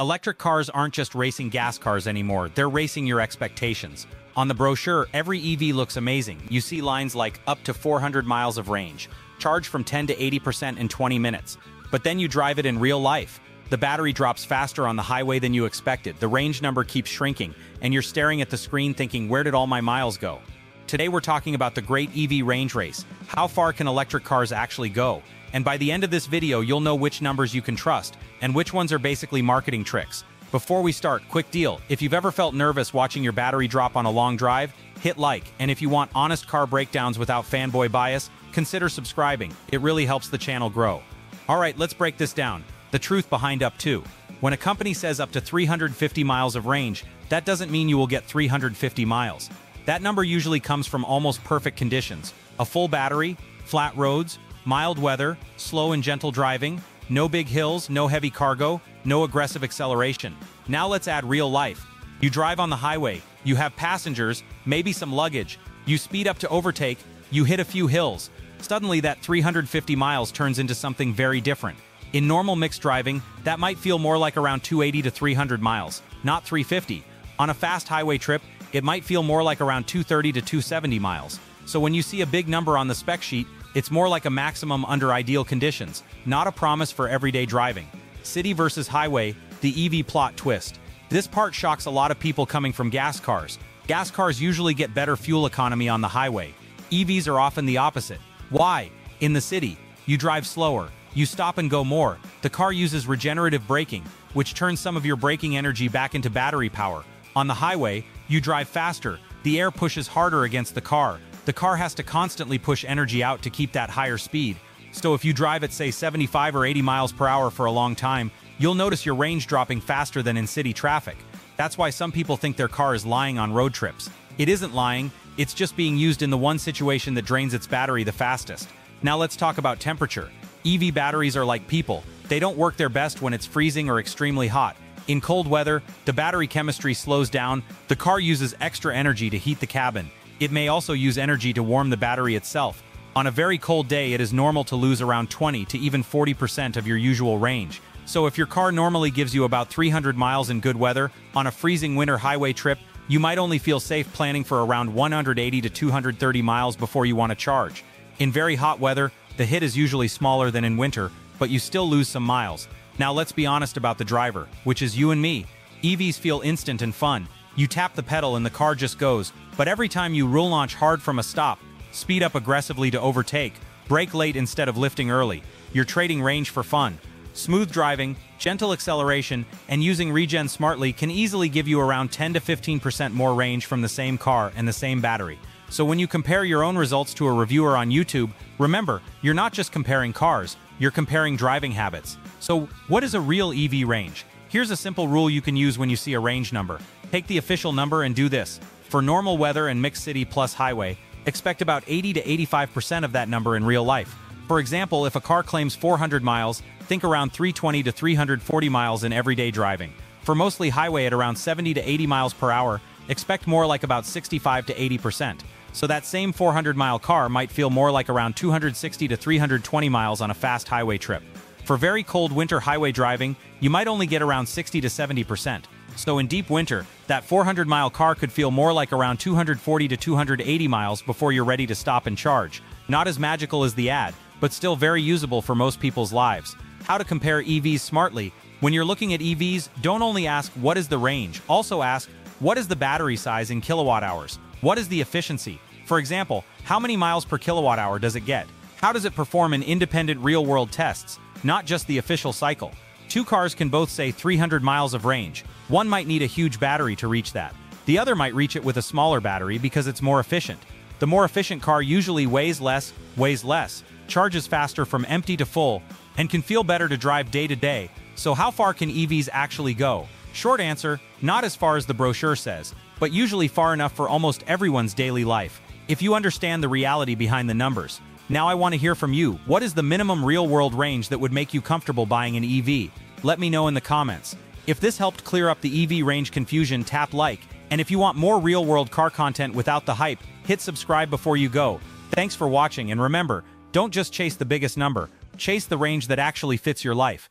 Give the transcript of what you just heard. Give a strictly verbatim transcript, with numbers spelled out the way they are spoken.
Electric cars aren't just racing gas cars anymore, they're racing your expectations. On the brochure, every E V looks amazing. You see lines like up to four hundred miles of range, charge from ten to eighty percent in twenty minutes. But then you drive it in real life. The battery drops faster on the highway than you expected, the range number keeps shrinking, and you're staring at the screen thinking, where did all my miles go? Today we're talking about the great E V range race. How far can electric cars actually go? And by the end of this video, you'll know which numbers you can trust and which ones are basically marketing tricks. Before we start, quick deal. If you've ever felt nervous watching your battery drop on a long drive, hit like. And if you want honest car breakdowns without fanboy bias, consider subscribing. It really helps the channel grow. All right, let's break this down. The truth behind up to. When a company says up to three hundred fifty miles of range, that doesn't mean you will get three hundred fifty miles. That number usually comes from almost perfect conditions. A full battery, flat roads, mild weather, slow and gentle driving, no big hills, no heavy cargo, no aggressive acceleration. Now let's add real life. You drive on the highway, you have passengers, maybe some luggage, you speed up to overtake, you hit a few hills. Suddenly that three hundred fifty miles turns into something very different. In normal mixed driving, that might feel more like around two eighty to three hundred miles, not three fifty. On a fast highway trip, it might feel more like around two thirty to two seventy miles. So when you see a big number on the spec sheet, it's more like a maximum under ideal conditions, not a promise for everyday driving. City versus highway, the E V plot twist. This part shocks a lot of people coming from gas cars. Gas cars usually get better fuel economy on the highway. E Vs are often the opposite. Why? In the city, you drive slower, you stop and go more. The car uses regenerative braking, which turns some of your braking energy back into battery power. On the highway, you drive faster, the air pushes harder against the car. The car has to constantly push energy out to keep that higher speed. So if you drive at say seventy-five or eighty miles per hour for a long time, you'll notice your range dropping faster than in city traffic. That's why some people think their car is lying on road trips. It isn't lying, it's just being used in the one situation that drains its battery the fastest. Now let's talk about temperature. E V batteries are like people. They don't work their best when it's freezing or extremely hot. In cold weather, the battery chemistry slows down, the car uses extra energy to heat the cabin. It may also use energy to warm the battery itself. On a very cold day, it is normal to lose around twenty to even forty percent of your usual range. So if your car normally gives you about three hundred miles in good weather, on a freezing winter highway trip, you might only feel safe planning for around one hundred eighty to two hundred thirty miles before you want to charge. In very hot weather, the hit is usually smaller than in winter, but you still lose some miles. Now let's be honest about the driver, which is you and me. E Vs feel instant and fun. You tap the pedal and the car just goes, but every time you roll launch hard from a stop, speed up aggressively to overtake, brake late instead of lifting early, you're trading range for fun. Smooth driving, gentle acceleration, and using regen smartly can easily give you around ten to fifteen percent more range from the same car and the same battery. So when you compare your own results to a reviewer on YouTube, remember, you're not just comparing cars, you're comparing driving habits. So what is a real E V range? Here's a simple rule you can use when you see a range number. Take the official number and do this. For normal weather and mixed city plus highway, expect about eighty to eighty-five percent of that number in real life. For example, if a car claims four hundred miles, think around three hundred twenty to three hundred forty miles in everyday driving. For mostly highway at around seventy to eighty miles per hour, expect more like about sixty-five to eighty percent. So that same four hundred mile car might feel more like around two hundred sixty to three hundred twenty miles on a fast highway trip. For very cold winter highway driving, you might only get around sixty to seventy percent. So in deep winter, that four hundred mile car could feel more like around two hundred forty to two hundred eighty miles before you're ready to stop and charge. Not as magical as the ad, but still very usable for most people's lives. How to compare E Vs smartly. When you're looking at E Vs, don't only ask what is the range, also ask what is the battery size in kilowatt hours? What is the efficiency? For example, how many miles per kilowatt hour does it get? How does it perform in independent real-world tests, not just the official cycle? Two cars can both say three hundred miles of range. One might need a huge battery to reach that. The other might reach it with a smaller battery because it's more efficient. The more efficient car usually weighs less, weighs less, charges faster from empty to full, and can feel better to drive day to day. So how far can E Vs actually go? Short answer, not as far as the brochure says, but usually far enough for almost everyone's daily life, if you understand the reality behind the numbers. Now I want to hear from you. What is the minimum real-world range that would make you comfortable buying an E V? Let me know in the comments. If this helped clear up the E V range confusion, tap like. And if you want more real-world car content without the hype, hit subscribe before you go. Thanks for watching, and remember, don't just chase the biggest number, chase the range that actually fits your life.